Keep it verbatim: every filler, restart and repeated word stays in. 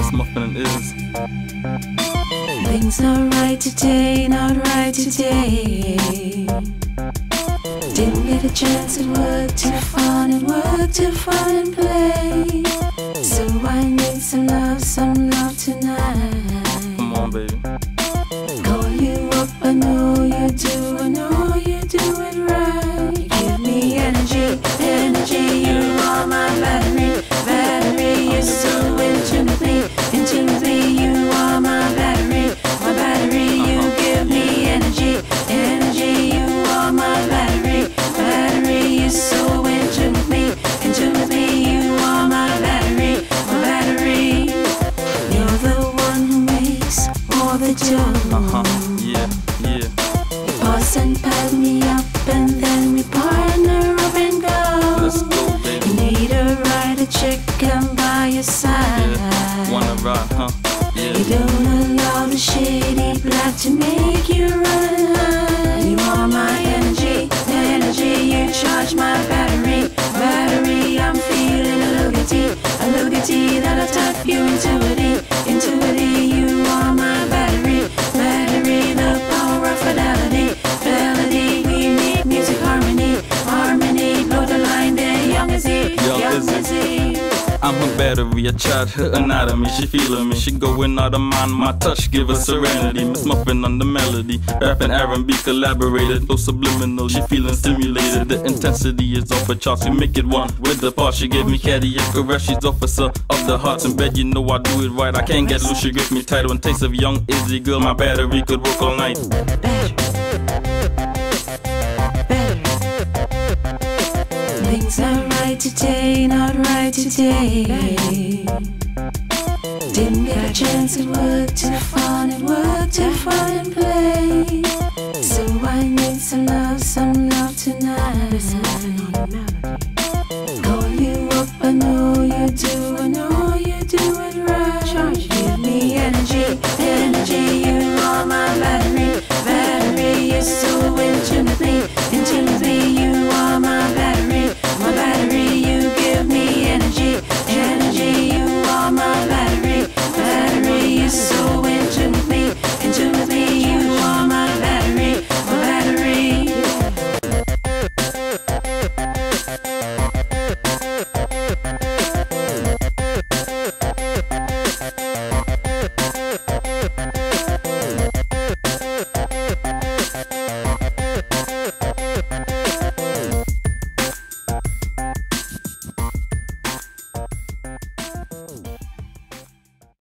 Miss Muffin and Iz. Things not right today, not right today. Didn't get a chance at work, too fun at work, too fun and play. So I need some love, some love tonight. Come on, baby. Call you up, I know you do, I know you do it right. Give me energy, energy, you are my battery, battery. You're so in tune with me, in tune with me. You are my battery, my battery. You give me energy, energy. You are my battery, battery. You're so in tune with me, in tune with me. You are my battery, my battery. You're the one who makes all the joy. Uh-huh. Yeah, yeah. You pass and pat me up, and then we partner up and go. Let's go, baby. You need a ride, a chick, I'm by your side. Yeah. Wanna ride, huh? Yeah. You don't allow the shady black to make you run and hide. You are my energy, energy. You charge my battery, battery. I'm feeling a Logitee, a Logitee that'll tap you into it, into it. You are my battery, battery. The power of fidelity, fidelity. We need music harmony, harmony. Blow the line there, Yung Izzy, Yung Izzy. I'm her battery, I charge her anatomy, she feeling me. She going out of mind, my touch give her serenity. Miss Muffin on the melody, rap and R and B collaborated, though subliminal, she feeling stimulated. The intensity is off her charts, we make it one with the part. She gave me caddy and caress, she's officer of the hearts. In bed, you know I do it right, I can't get loose, she grip me tight. One taste of Yung Izzy, girl, my battery could work all night. Things not right today, not right today. Didn't get a chance at work, too fun at work, too fun and play. So I need some love, some love tonight.